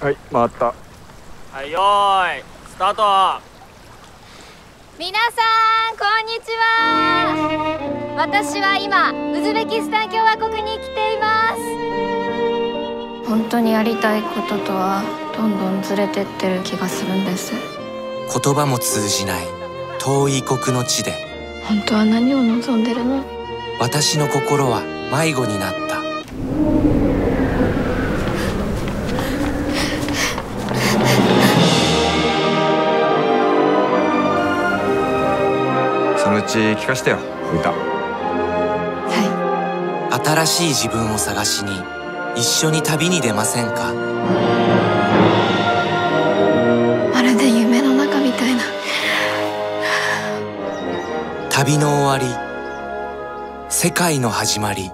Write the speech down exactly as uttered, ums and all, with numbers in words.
はい、回った。はい、よーい、スタート。皆さん、こんにちは。私は今、ウズベキスタン共和国に来ています。本当にやりたいこととは、どんどんずれてってる気がするんです。言葉も通じない、遠い異国の地で本当は何を望んでるの？私の心は迷子になった。そのうち聞かせてよ、歌。はい。新しい自分を探しに一緒に旅に出ませんか？まるで夢の中みたいな。旅の終わり、世界の始まり。